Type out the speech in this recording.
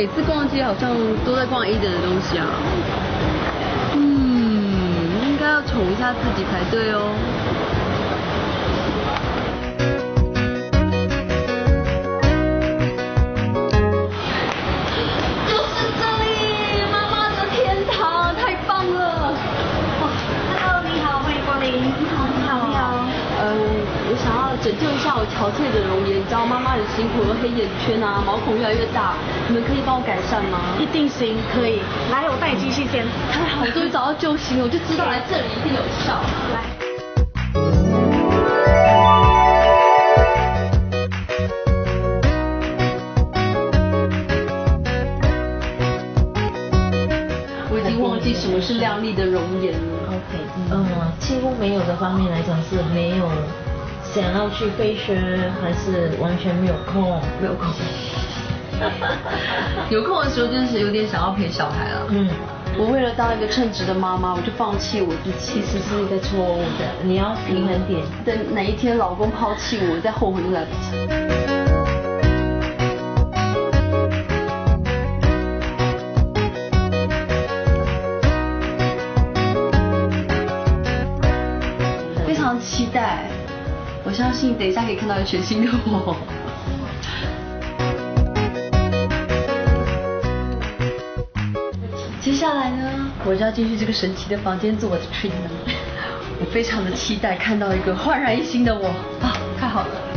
每次逛街好像都在逛 A 点的东西啊。应该要宠一下自己才对哦。就是这里，妈妈的天堂，太棒了！哇 ，Hello， 你好，欢迎光临。你好，你好，你好。我想要拯救一下我憔悴的容颜，你知道妈妈很辛苦，有黑眼圈啊，毛孔越来越大，你们可以帮我改善吗？一定行，可以。来，我带你进去先。太好，我终于找到救星了，我就知道来这里一定有效。来。我已经忘记什么是亮丽的容颜了。OK， 几乎没有的方面来讲是没有。想要去飞学还是完全没有空？没有空。有空的时候就是有点想要陪小孩了。我为了当一个称职的妈妈，我就放弃我自己，其实是一个错误的。你要平衡点。等哪一天老公抛弃我，再后悔都来不及。非常期待。我相信等一下可以看到一个全新的我。接下来呢，我就要进去这个神奇的房间做我的 treatment。我非常的期待看到一个焕然一新的我啊，太好了。